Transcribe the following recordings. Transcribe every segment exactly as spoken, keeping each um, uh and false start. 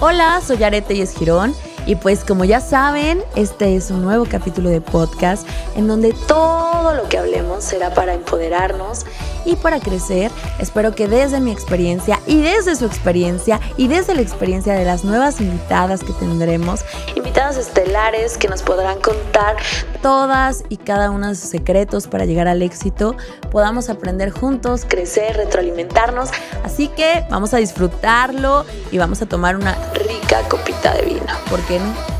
Hola, soy Yared Téllez Girón y pues como ya saben, este es un nuevo capítulo de podcast en donde todo lo que hablemos será para empoderarnos y para crecer. Espero que desde mi experiencia y desde su experiencia y desde la experiencia de las nuevas invitadas que tendremos, invitadas estelares que nos podrán contar todas y cada uno de sus secretos para llegar al éxito, podamos aprender juntos, crecer, retroalimentarnos. Así que vamos a disfrutarlo y vamos a tomar una rica copita de vino. ¿Por qué no?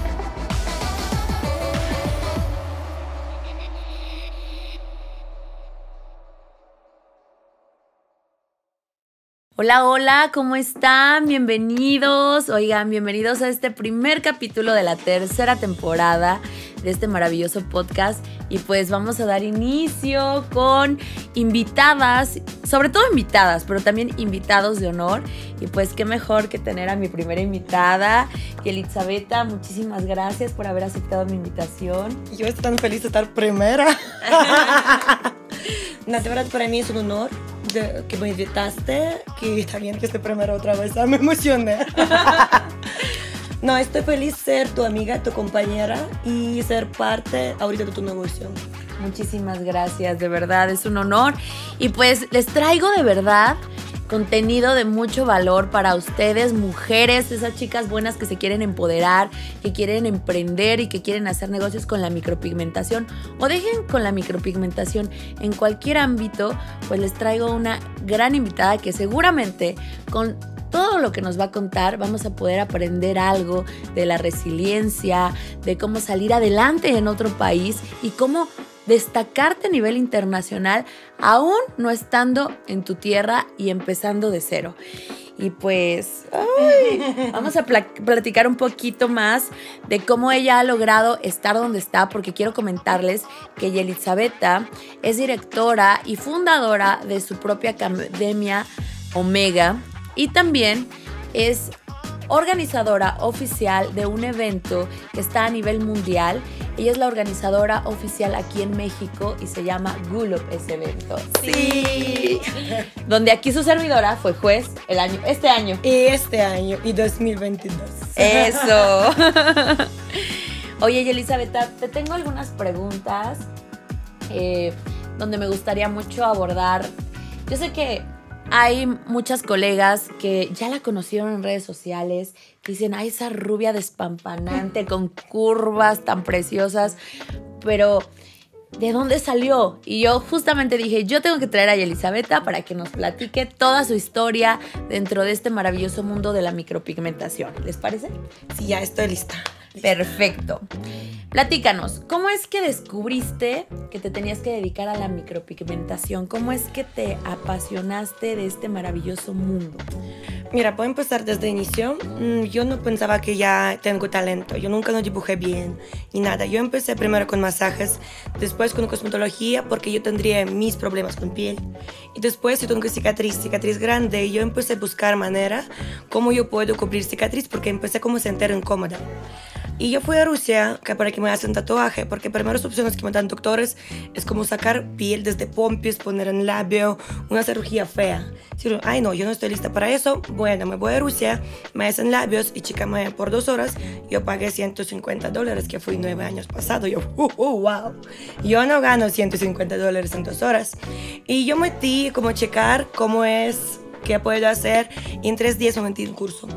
Hola, hola, ¿cómo están? Bienvenidos, oigan, bienvenidos a este primer capítulo de la tercera temporada de este maravilloso podcast. Y pues vamos a dar inicio con invitadas, sobre todo invitadas, pero también invitados de honor. Y pues qué mejor que tener a mi primera invitada, Yelyzaveta. Muchísimas gracias por haber aceptado mi invitación. Yo estoy tan feliz de estar primera. No, de verdad, para mí es un honor de, que me invitaste, que también que esté primera otra vez. Me emocioné. No, estoy feliz de ser tu amiga, tu compañera y ser parte ahorita de tu negocio. Muchísimas gracias, de verdad, es un honor. Y pues les traigo de verdad contenido de mucho valor para ustedes, mujeres, esas chicas buenas que se quieren empoderar, que quieren emprender y que quieren hacer negocios con la micropigmentación o dejen con la micropigmentación en cualquier ámbito. Pues les traigo una gran invitada que seguramente con todo lo que nos va a contar vamos a poder aprender algo de la resiliencia, de cómo salir adelante en otro país y cómo destacarte a nivel internacional aún no estando en tu tierra y empezando de cero. Y pues ay, vamos a pl- platicar un poquito más de cómo ella ha logrado estar donde está, porque quiero comentarles que Yelyzaveta es directora y fundadora de su propia academia Omega, y también es organizadora oficial de un evento que está a nivel mundial. Ella es la organizadora oficial aquí en México y se llama Gulup ese evento. ¡Sí! Donde aquí su servidora fue juez el año, este año. Y este año, y dos mil veintidós. ¡Eso! Oye, Yelyzaveta, te tengo algunas preguntas eh, donde me gustaría mucho abordar. Yo sé que hay muchas colegas que ya la conocieron en redes sociales, que dicen, ay, esa rubia despampanante con curvas tan preciosas, pero ¿de dónde salió? Y yo justamente dije, yo tengo que traer a Yelyzaveta para que nos platique toda su historia dentro de este maravilloso mundo de la micropigmentación. ¿Les parece? Sí, ya estoy lista. Perfecto. Platícanos, ¿cómo es que descubriste que te tenías que dedicar a la micropigmentación? ¿Cómo es que te apasionaste de este maravilloso mundo? Mira, puedo empezar desde el inicio. Yo no pensaba que ya tengo talento. Yo nunca no dibujé bien ni nada. Yo empecé primero con masajes, después con cosmetología, porque yo tendría mis problemas con piel. Y después yo tengo cicatriz, cicatriz grande. Y yo empecé a buscar manera cómo yo puedo cubrir cicatriz, porque empecé como a sentir incómoda. Y yo fui a Rusia que para que me hacen tatuaje, porque primeras opciones que me dan doctores es como sacar piel desde pompis, poner en labio, una cirugía fea. Digo, ay no, yo no estoy lista para eso. Bueno, me voy a Rusia, me hacen labios y chica me por dos horas. Yo pagué ciento cincuenta dólares, que fue nueve años pasado. Yo, uh, uh, wow, yo no gano ciento cincuenta dólares en dos horas. Y yo metí como checar cómo es, qué puedo hacer. Y en tres días me metí en curso.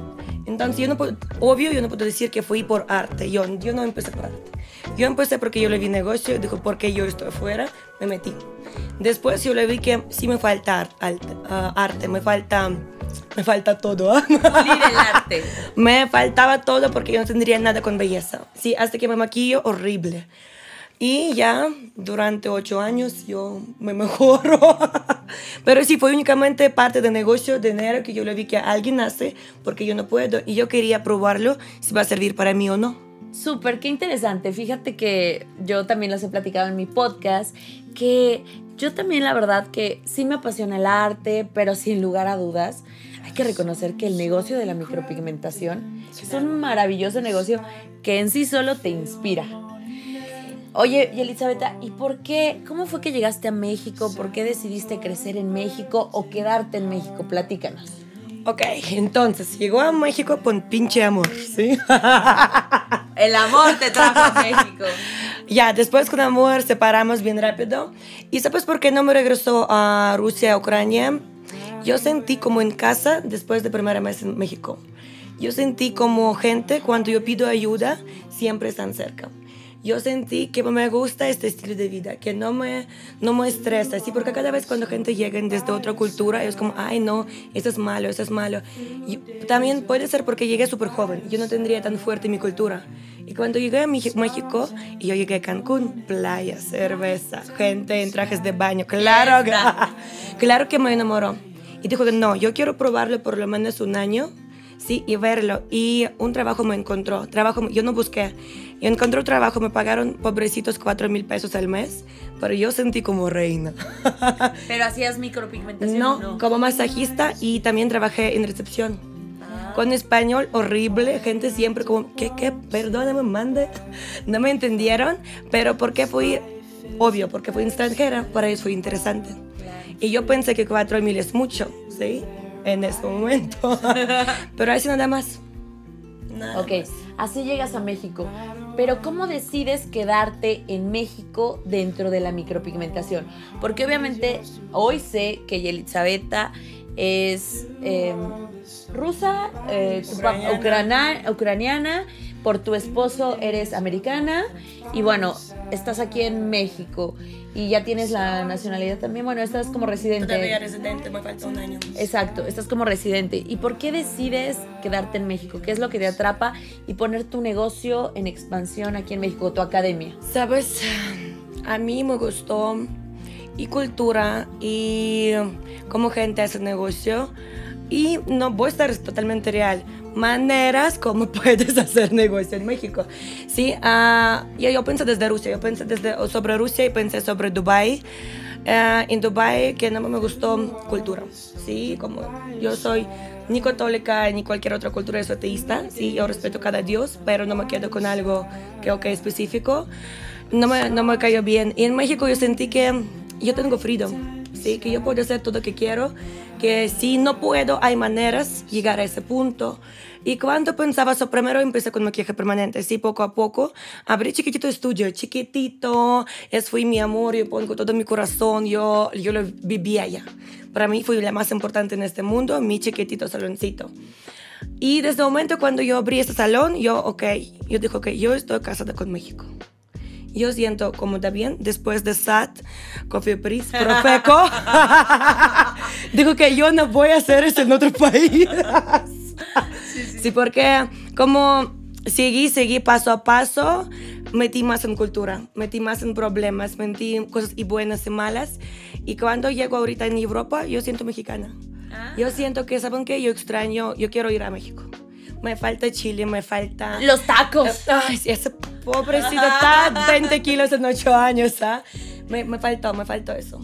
Entonces, yo no puedo, obvio, yo no puedo decir que fui por arte. Yo, yo no empecé por arte. Yo empecé porque yo le vi negocio, dijo, porque yo estoy afuera, me metí. Después yo le vi que sí me falta arte, uh, arte me falta, me falta todo. Sí, del arte. Me faltaba todo porque yo no tendría nada con belleza. Sí, hasta que me maquillo horrible. Y ya durante ocho años yo me mejoro. Pero sí, fue únicamente parte de negocio, de dinero, que yo le vi que alguien hace, porque yo no puedo. Y yo quería probarlo, si va a servir para mí o no. Súper, qué interesante. Fíjate que yo también los he platicado en mi podcast, que yo también la verdad que sí me apasiona el arte, pero sin lugar a dudas hay que reconocer que el negocio de la micropigmentación es un maravilloso negocio que en sí solo te inspira. Oye, Yelyzaveta, ¿y por qué? ¿Cómo fue que llegaste a México? ¿Por qué decidiste crecer en México o quedarte en México? Platícanos. Ok, entonces, llegó a México con pinche amor, ¿sí? El amor te trajo a México. Ya, después con amor separamos bien rápido. ¿Y sabes por qué no me regresó a Rusia, a Ucrania? Yo sentí como en casa después del primer mes en México. Yo sentí como gente, cuando yo pido ayuda, siempre están cerca. Yo sentí que me gusta este estilo de vida, que no me, no me estresa, ¿sí? Porque cada vez cuando gente llega desde otra cultura, es como, ay, no, eso es malo, eso es malo. Y también puede ser porque llegué súper joven, yo no tendría tan fuerte mi cultura. Y cuando llegué a México, y yo llegué a Cancún, playa, cerveza, gente en trajes de baño, claro que, claro que me enamoró. Y dijo que no, yo quiero probarlo por lo menos un año, sí, y verlo. Y un trabajo me encontró, trabajo, yo no busqué. Yo encontré un trabajo, me pagaron pobrecitos cuatro mil pesos al mes, pero yo sentí como reina. ¿Pero hacías micropigmentación? No, no, como masajista y también trabajé en recepción. Ah. Con español horrible, gente siempre como, ¿qué, qué? Perdóname, mande. No me entendieron, pero porque fui, obvio, porque fui extranjera, para ellos fue interesante. Y yo pensé que cuatro mil es mucho, ¿sí? En ese momento. Pero así nada más. Nada ok, más. Así llegas a México. Pero ¿cómo decides quedarte en México dentro de la micropigmentación? Porque obviamente hoy sé que Yelyzaveta es eh, rusa, eh, ucraniana. ucraniana, por tu esposo eres americana y bueno, estás aquí en México y ya tienes la nacionalidad también. Bueno, estás como residente. Todavía residente, me falta un año. Exacto, estás como residente. ¿Y por qué decides quedarte en México? ¿Qué es lo que te atrapa y poner tu negocio en expansión aquí en México, tu academia? Sabes, a mí me gustó y cultura y cómo gente hace negocio. Y no voy a estar totalmente real. Maneras como puedes hacer negocio en México. Sí, uh, yo, yo pensé desde Rusia, yo pensé desde, sobre Rusia y pensé sobre Dubái. Uh, en Dubái que no me gustó cultura. Sí, como yo soy ni católica ni cualquier otra cultura, soy ateísta. Sí, yo respeto cada dios, pero no me quedo con algo que okay, específico. No me, no me cayó bien. Y en México yo sentí que yo tengo freedom. Sí, que yo puedo hacer todo lo que quiero, que si no puedo, hay maneras de llegar a ese punto. Y cuando pensaba eso, primero empecé con maquillaje permanente, sí, poco a poco. Abrí chiquitito estudio, chiquitito, es fue mi amor, yo pongo todo mi corazón, yo, yo lo vivía allá. Para mí fue la más importante en este mundo, mi chiquitito saloncito. Y desde el momento cuando yo abrí este salón, yo, ok, yo dije, ok, yo estoy casada con México. Yo siento cómoda bien después de S A T, Cofepris, Profeco. Digo que yo no voy a hacer eso en otro país. Sí, sí. Sí, porque como seguí, seguí paso a paso, metí más en cultura, metí más en problemas, metí cosas y buenas y malas. Y cuando llego ahorita en Europa, yo siento mexicana. Ah. Yo siento que, ¿saben qué? Yo extraño, yo quiero ir a México. Me falta Chile, me falta... Los tacos. Ay, ese pobrecito está veinte kilos en ocho años, ¿ah? ¿eh? Me, me faltó, me faltó eso.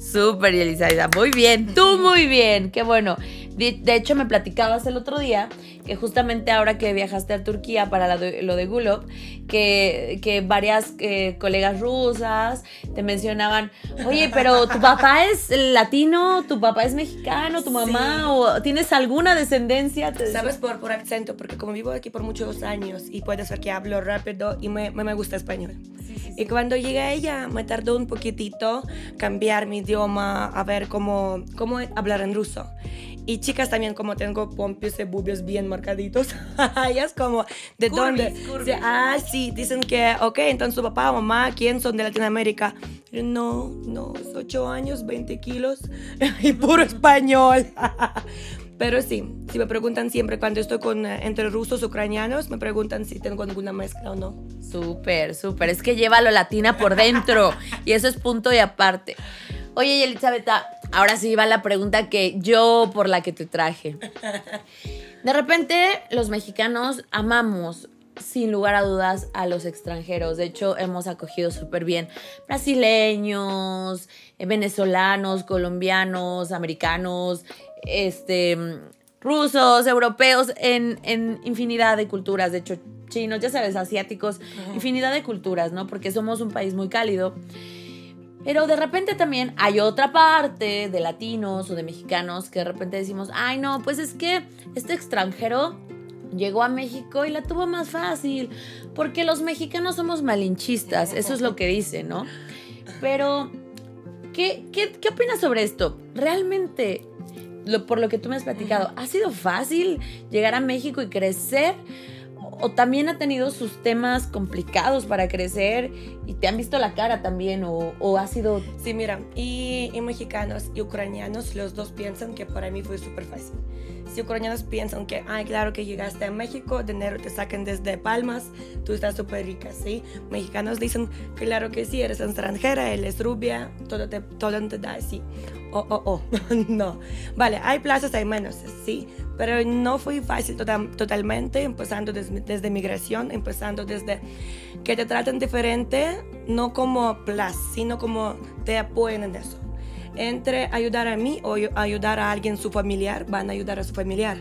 Súper, Yelyzaveta. Muy bien, tú muy bien. Qué bueno. De, de hecho, me platicabas el otro día que justamente ahora que viajaste a Turquía para la de, lo de Gulup, que, que varias eh, colegas rusas te mencionaban, oye, pero tu papá es latino, tu papá es mexicano, tu mamá, sí. O ¿tienes alguna descendencia? Sabes, por, por acento, porque como vivo aquí por muchos años y puedes ver que hablo rápido y me, me gusta español. Sí, sí, sí. Y cuando llegué a ella, me tardó un poquitito cambiar mi idioma, a ver cómo, cómo hablar en ruso. Y chicas también, como tengo pompios y bubios bien marcaditos, ellas como, ¿de curvis, dónde? Curvis. Ah, sí, dicen que, ok, entonces su papá, mamá, ¿quién son de Latinoamérica? No, no, ocho años, veinte kilos y puro español. Pero sí, si me preguntan siempre cuando estoy con, entre rusos, ucranianos, me preguntan si tengo alguna mezcla o no. Súper, súper. Es que lleva lo latina por dentro y eso es punto y aparte. Oye, Yelyzaveta, ahora sí va la pregunta que yo por la que te traje. De repente, los mexicanos amamos, sin lugar a dudas, a los extranjeros. De hecho, hemos acogido súper bien brasileños, venezolanos, colombianos, americanos, este, rusos, europeos, en, en infinidad de culturas. De hecho, chinos, ya sabes, asiáticos, infinidad de culturas, ¿no? Porque somos un país muy cálido. Pero de repente también hay otra parte de latinos o de mexicanos que de repente decimos, ay no, pues es que este extranjero llegó a México y la tuvo más fácil, porque los mexicanos somos malinchistas, eso es lo que dicen, ¿no? Pero, ¿qué, qué, qué opinas sobre esto? ¿Realmente, lo, por lo que tú me has platicado, ha sido fácil llegar a México y crecer? ¿O también ha tenido sus temas complicados para crecer y te han visto la cara también? ¿O, o ha sido...? Sí, mira, y, y mexicanos y ucranianos, los dos piensan que para mí fue súper fácil. Si ucranianos piensan que, ay, claro que llegaste a México, dinero te sacan desde Palmas, tú estás súper rica, ¿sí? Mexicanos dicen, claro que sí, eres extranjera, él es rubia, todo te, todo te da así. Oh, oh, oh, no. Vale, hay plazas, hay menos, sí, pero no fue fácil total, totalmente, empezando des, desde migración, empezando desde que te tratan diferente, no como plaza, sino como te apoyan en eso. Entre ayudar a mí o ayudar a alguien, su familiar, van a ayudar a su familiar,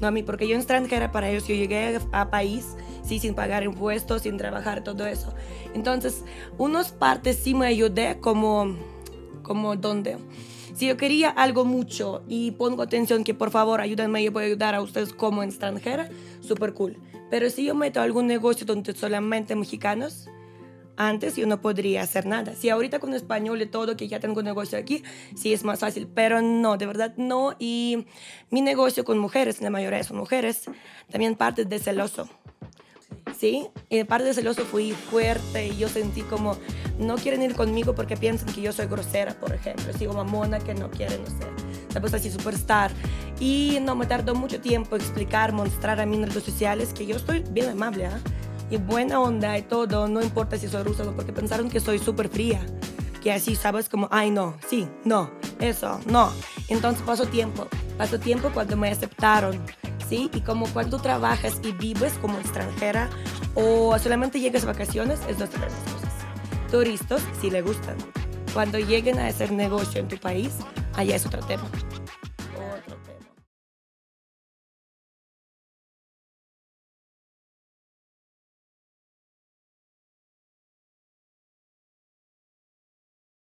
no a mí, porque yo extranjera para ellos, yo llegué a país, sí, sin pagar impuestos, sin trabajar, todo eso. Entonces, unas partes sí me ayudé como, como donde... Si yo quería algo mucho y pongo atención que por favor ayúdenme, yo voy a ayudar a ustedes como extranjera, súper cool. Pero si yo meto algún negocio donde solamente mexicanos, antes yo no podría hacer nada. Si ahorita con español y todo, que ya tengo un negocio aquí, sí es más fácil, pero no, de verdad no. Y mi negocio con mujeres, la mayoría son mujeres, también parte de celoso. Sí, y parte de celoso fui fuerte y yo sentí como no quieren ir conmigo porque piensan que yo soy grosera, por ejemplo, sí, o mamona que no quieren, no sé, sabes, así superstar. Y no me tardó mucho tiempo explicar, mostrar a mí en redes sociales que yo estoy bien amable, ¿eh? Y buena onda y todo, no importa si soy rusa, porque pensaron que soy súper fría, que así, sabes, como, ay, no, sí, no, eso, no. Entonces pasó tiempo, pasó tiempo cuando me aceptaron. ¿Sí? Y como cuando trabajas y vives como extranjera o solamente llegas a vacaciones, es dos tres cosas. Turistas sí le gustan. Cuando lleguen a hacer negocio en tu país, allá es otro tema.